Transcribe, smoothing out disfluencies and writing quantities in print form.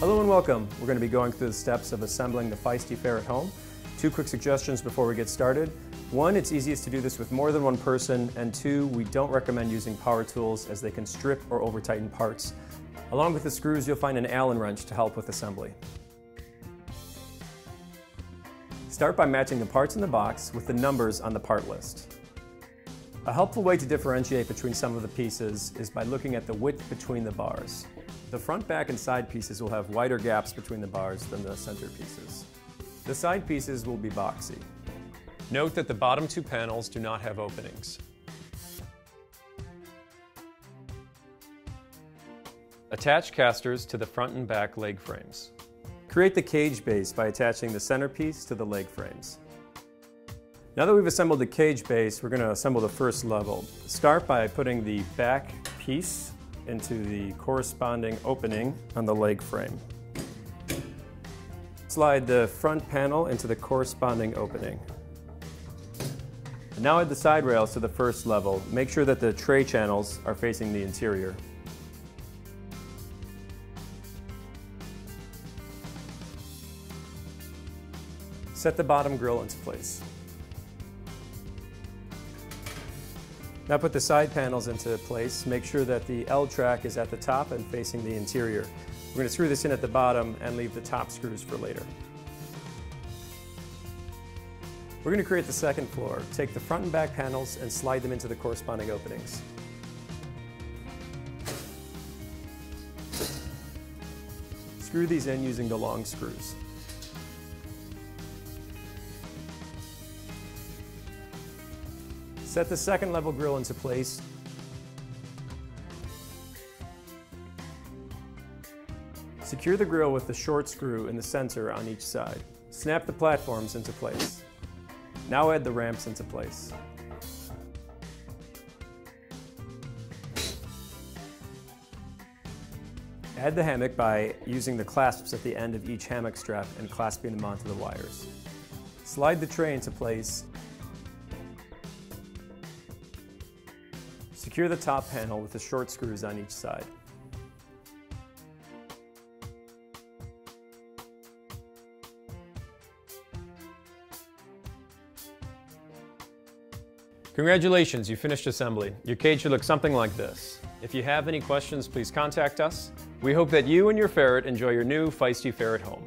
Hello and welcome. We're going to be going through the steps of assembling the Feisty Ferret Home. Two quick suggestions before we get started. One, it's easiest to do this with more than one person, and two, we don't recommend using power tools as they can strip or over-tighten parts. Along with the screws, you'll find an Allen wrench to help with assembly. Start by matching the parts in the box with the numbers on the part list. A helpful way to differentiate between some of the pieces is by looking at the width between the bars. The front, back, and side pieces will have wider gaps between the bars than the center pieces. The side pieces will be boxy. Note that the bottom two panels do not have openings. Attach casters to the front and back leg frames. Create the cage base by attaching the centerpiece to the leg frames. Now that we've assembled the cage base, we're going to assemble the first level. Start by putting the back piece into the corresponding opening on the leg frame. Slide the front panel into the corresponding opening. And now add the side rails to the first level. Make sure that the tray channels are facing the interior. Set the bottom grille into place. Now put the side panels into place. Make sure that the L track is at the top and facing the interior. We're going to screw this in at the bottom and leave the top screws for later. We're going to create the second floor. Take the front and back panels and slide them into the corresponding openings. Screw these in using the long screws. Set the second level grille into place. Secure the grille with the short screw in the center on each side. Snap the platforms into place. Now add the ramps into place. Add the hammock by using the clasps at the end of each hammock strap and clasping them onto the wires. Slide the tray into place. Secure the top panel with the short screws on each side. Congratulations, you finished assembly. Your cage should look something like this. If you have any questions, please contact us. We hope that you and your ferret enjoy your new Feisty Ferret Home.